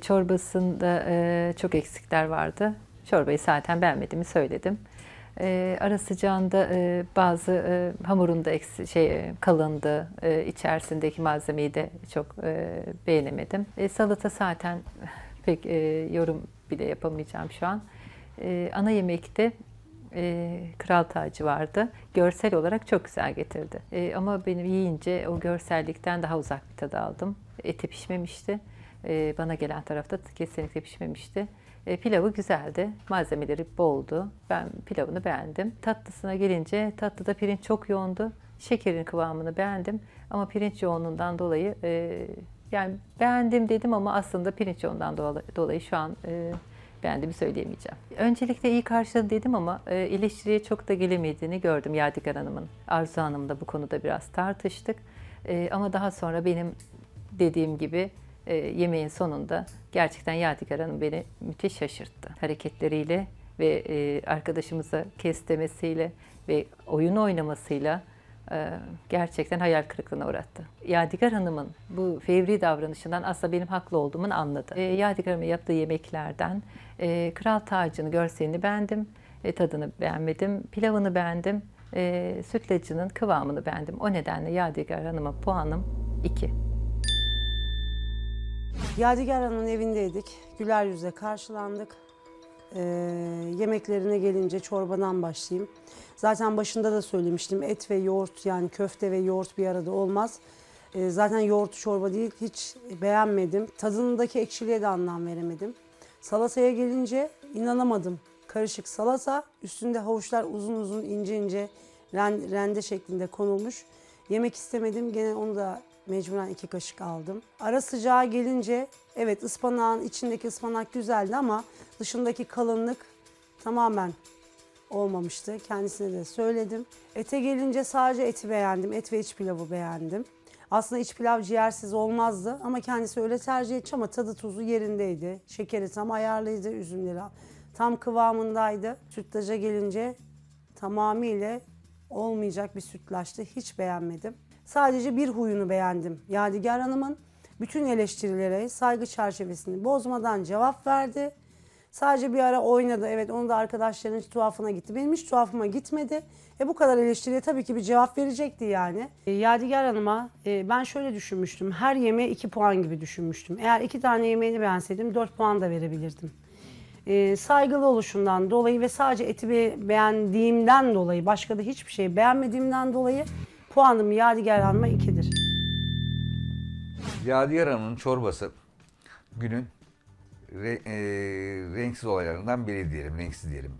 Çorbasında çok eksikler vardı. Çorbayı zaten beğenmediğimi söyledim. Ara sıcağında bazı hamurunda kalındı. İçerisindeki malzemeyi de çok beğenemedim. Salata zaten pek yorum bile yapamayacağım şu an. Ana yemekte Kral Tacı vardı. Görsel olarak çok güzel getirdi. Ama benim yiyince o görsellikten daha uzak bir tadı aldım. Eti pişmemişti. Bana gelen tarafta kesinlikle pişmemişti. Pilavı güzeldi. Malzemeleri boldu. Ben pilavını beğendim. Tatlısına gelince tatlıda pirinç çok yoğundu. Şekerin kıvamını beğendim. Ama pirinç yoğunluğundan dolayı yani beğendim dedim ama aslında pirinç yoğunluğundan dolayı şu an beğendiğimi söyleyemeyeceğim. Öncelikle iyi karşıladı dedim ama eleştiriye çok da gelemediğini gördüm Yadigar Hanım'ın. Arzu Hanım'la bu konuda biraz tartıştık. Ama daha sonra benim dediğim gibi yemeğin sonunda gerçekten Yadigar Hanım beni müthiş şaşırttı. Hareketleriyle ve arkadaşımıza kes demesiyle ve oyun oynamasıyla gerçekten hayal kırıklığına uğrattı. Yadigar Hanım'ın bu fevri davranışından aslında benim haklı olduğumu anladı. Yadigar Hanım'ın yaptığı yemeklerden Kral Tacı'nın görselini beğendim, tadını beğenmedim, pilavını beğendim, sütlacının kıvamını beğendim. O nedenle Yadigar Hanım'a puanım 2. Yadigar Hanım'ın evindeydik, güler yüzle karşılandık. Yemeklerine gelince çorbadan başlayayım. Zaten başında da söylemiştim, et ve yoğurt, yani köfte ve yoğurt bir arada olmaz. Zaten yoğurt çorba değil, hiç beğenmedim. Tadındaki ekşiliğe de anlam veremedim. Salataya gelince inanamadım. Karışık salata, üstünde havuçlar uzun uzun ince ince rende şeklinde konulmuş. Yemek istemedim, gene onu da mecburen 2 kaşık aldım. Ara sıcağa gelince evet ıspanağın içindeki ıspanak güzeldi ama dışındaki kalınlık tamamen olmamıştı. Kendisine de söyledim. Ete gelince sadece eti beğendim. Et ve iç pilavı beğendim. Aslında iç pilav ciğersiz olmazdı ama kendisi öyle tercih etti ama tadı tuzu yerindeydi. Şekeri tam ayarlıydı. Üzümleri tam kıvamındaydı. Sütlaca gelince tamamıyla olmayacak bir sütlaçtı. Hiç beğenmedim. Sadece bir huyunu beğendim. Yadigar Hanım'ın bütün eleştirilere saygı çerçevesini bozmadan cevap verdi. Sadece bir ara oynadı. Evet onu da arkadaşların hiç tuhafına gitti. Benim hiç tuhafıma gitmedi. Bu kadar eleştiriye tabii ki bir cevap verecekti yani. Yadigar Hanım'a ben şöyle düşünmüştüm. Her yemeğe 2 puan gibi düşünmüştüm. Eğer 2 tane yemeğini beğenseydim 4 puan da verebilirdim. Saygılı oluşundan dolayı ve sadece eti beğendiğimden dolayı, başka da hiçbir şey beğenmediğimden dolayı puanım Yadigar Hanım'a 2'dir. Yadigar Hanım'ın çorbası günün renksiz olaylarından biri diyelim, renksiz diyelim,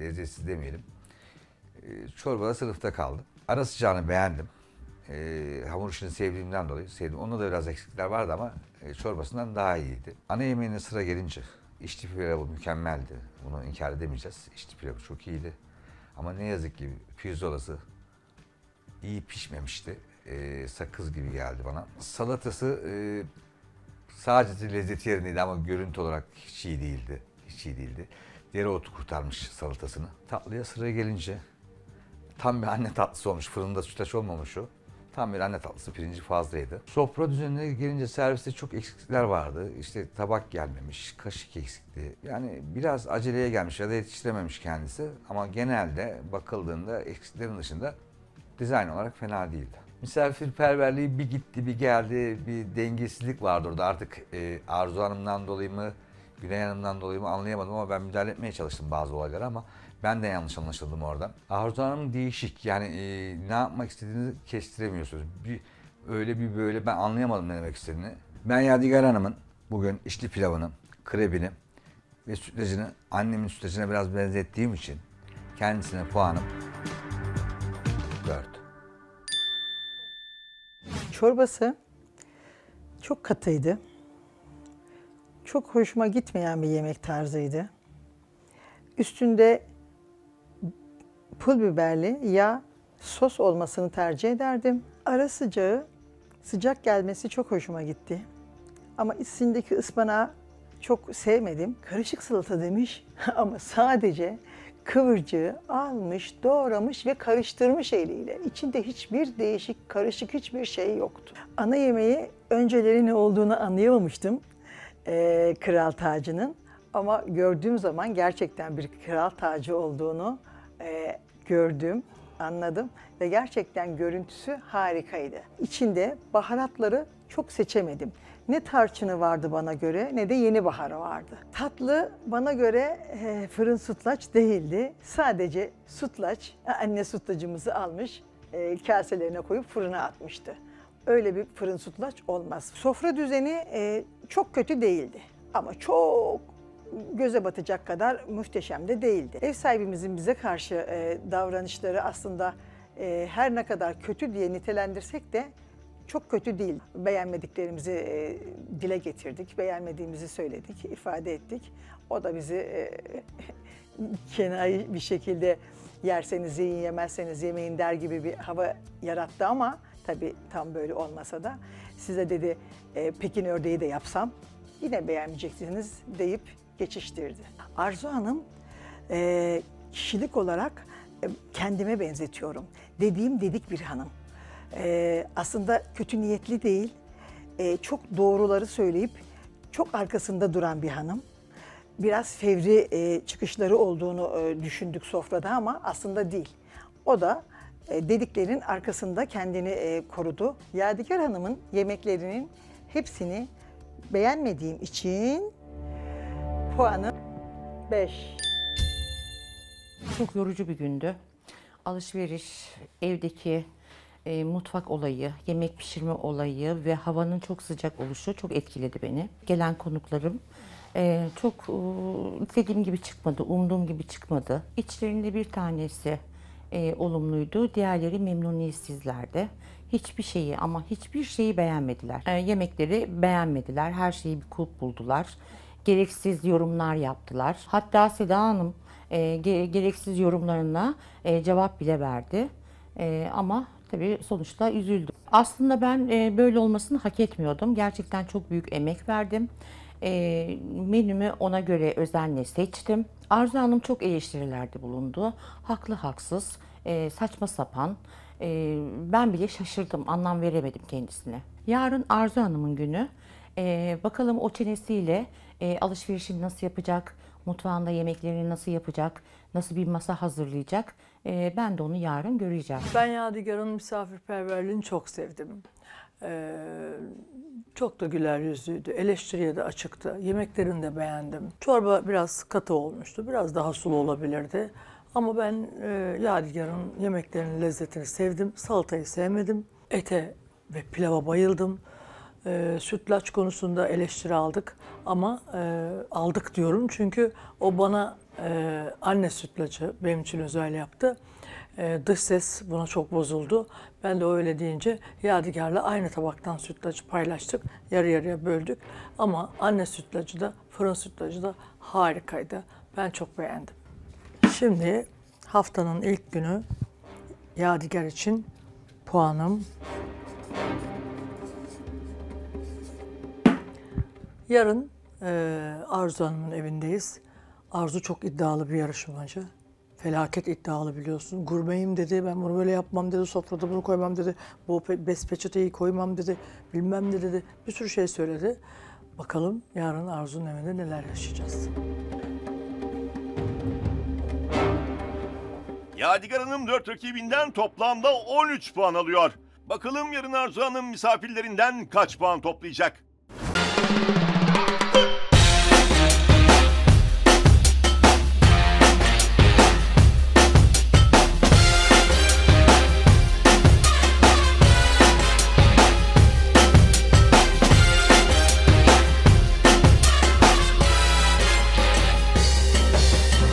lezzetsiz demeyelim. Çorbada sınıfta kaldı. Ara sıcağını beğendim. Hamur işini sevdiğimden dolayı sevdim. Onda da biraz eksikler vardı ama çorbasından daha iyiydi. Ana yemeğine sıra gelince içli pilavı mükemmeldi. Bunu inkar edemeyeceğiz. İçli pilavı çok iyiydi. Ama ne yazık ki pirzolası iyi pişmemişti. Sakız gibi geldi bana. Salatası sadece lezzeti yerindeydi ama görüntü olarak hiç iyi değildi. Hiç iyi değildi. Dereotu kurtarmış salatasını. Tatlıya sıraya gelince tam bir anne tatlısı olmuş. Fırında sütlaç olmamış o. Tam bir anne tatlısı, pirinci fazlaydı. Sofra düzenine gelince serviste çok eksikler vardı. İşte tabak gelmemiş, kaşık eksikti. Yani biraz aceleye gelmiş ya da yetiştirememiş kendisi. Ama genelde bakıldığında eksiklerin dışında dizayn olarak fena değildi. Misafirperverliği bir gitti bir geldi, bir dengesizlik vardı orada. Artık Arzu Hanım'dan dolayı mı, Güney Hanım'dan dolayı mı anlayamadım ama ben müdahale etmeye çalıştım bazı olaylara ama ben de yanlış anlaşıldım orada. Arzu Hanım değişik, yani ne yapmak istediğinizi kestiremiyorsunuz. Bir öyle bir böyle, ben anlayamadım ne demek istediğini. Ben Yadigar Hanım'ın bugün içli pilavını, krebini ve sütlacını annemin sütlacına biraz benzettiğim için kendisine puanım 4. Çorbası çok katıydı. Çok hoşuma gitmeyen bir yemek tarzıydı. Üstünde pul biberli ya sos olmasını tercih ederdim. Ara sıcağı, sıcak gelmesi çok hoşuma gitti. Ama içindeki ıspanağı çok sevmedim. Karışık salata demiş ama sadece kıvırcığı almış, doğramış ve karıştırmış eliyle. İçinde hiçbir değişik, karışık hiçbir şey yoktu. Ana yemeği önceleri ne olduğunu anlayamamıştım. Kral Tacı'nın. Ama gördüğüm zaman gerçekten bir Kral Tacı olduğunu gördüm, anladım. Ve gerçekten görüntüsü harikaydı. İçinde baharatları çok seçemedim. Ne tarçını vardı bana göre, ne de yeni baharı vardı. Tatlı bana göre fırın sütlaç değildi. Sadece sütlaç, anne sütlacımızı almış, kaselerine koyup fırına atmıştı. Öyle bir fırın sütlaç olmaz. Sofra düzeni çok kötü değildi. Ama çok göze batacak kadar muhteşem de değildi. Ev sahibimizin bize karşı davranışları aslında her ne kadar kötü diye nitelendirsek de çok kötü değil. Beğenmediklerimizi dile getirdik, beğenmediğimizi söyledik, ifade ettik. O da bizi kenai bir şekilde yerseniz yiyin, yemezseniz yemeyin der gibi bir hava yarattı ama tabii tam böyle olmasa da size dedi Pekin ördeği de yapsam yine beğenmeyeceksiniz deyip geçiştirdi. Arzu Hanım kişilik olarak kendime benzetiyorum. Dediğim dedik bir hanım. Aslında kötü niyetli değil, çok doğruları söyleyip çok arkasında duran bir hanım. Biraz fevri çıkışları olduğunu düşündük sofrada ama aslında değil. O da dediklerin arkasında kendini korudu. Yadigar Hanım'ın yemeklerinin hepsini beğenmediğim için puanı 5. Çok yorucu bir gündü. Alışveriş, evdeki mutfak olayı, yemek pişirme olayı ve havanın çok sıcak oluşu çok etkiledi beni. Gelen konuklarım çok istediğim gibi çıkmadı, umduğum gibi çıkmadı. İçlerinde bir tanesi olumluydu, diğerleri memnuniyetsizlerdi. Hiçbir şeyi ama hiçbir şeyi beğenmediler. Yemekleri beğenmediler, her şeyi bir kulp buldular. Gereksiz yorumlar yaptılar. Hatta Seda Hanım gereksiz yorumlarına cevap bile verdi. Ama tabii sonuçta üzüldüm. Aslında ben böyle olmasını hak etmiyordum. Gerçekten çok büyük emek verdim. Menümü ona göre özenle seçtim. Arzu Hanım çok eleştirilerde bulundu. Haklı haksız, saçma sapan. Ben bile şaşırdım, anlam veremedim kendisine. Yarın Arzu Hanım'ın günü. Bakalım o çenesiyle alışverişini nasıl yapacak, mutfağında yemeklerini nasıl yapacak, nasıl bir masa hazırlayacak. Ben de onu yarın göreceğim. Ben Yadigar'ın misafirperverliğini çok sevdim. Çok da güler yüzlüydü, eleştiriye de açıktı. Yemeklerini de beğendim. Çorba biraz katı olmuştu, biraz daha sulu olabilirdi. Ama ben Yadigar'ın yemeklerinin lezzetini sevdim, salatayı sevmedim. Ete ve pilava bayıldım. Sütlaç konusunda eleştiri aldık ama aldık diyorum çünkü o bana anne sütlacı benim için özel yaptı. Dış ses buna çok bozuldu. Ben de öyle deyince Yadigar'la aynı tabaktan sütlacı paylaştık. Yarı yarıya böldük ama anne sütlacı da fırın sütlacı da harikaydı. Ben çok beğendim. Şimdi haftanın ilk günü Yadigar için puanım. Yarın Arzu Hanım'ın evindeyiz. Arzu çok iddialı bir yarışmacı. Felaket iddialı biliyorsun. Gurmeyim dedi, ben bunu böyle yapmam dedi, sofrada bunu koymam dedi, bu bespeçeteyi koymam dedi, bilmem ne dedi. Bir sürü şey söyledi. Bakalım yarın Arzu'nun evinde neler yaşayacağız. Yadigar Hanım 4 rakibinden toplamda 13 puan alıyor. Bakalım yarın Arzu Hanım misafirlerinden kaç puan toplayacak?